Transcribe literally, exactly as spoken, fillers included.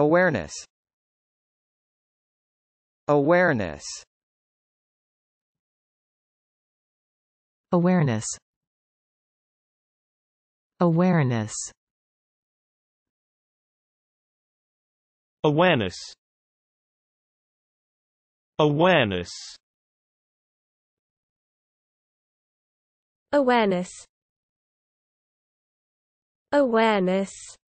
Awareness. Awareness. Awareness. Awareness. Awareness. Awareness. Awareness. Awareness.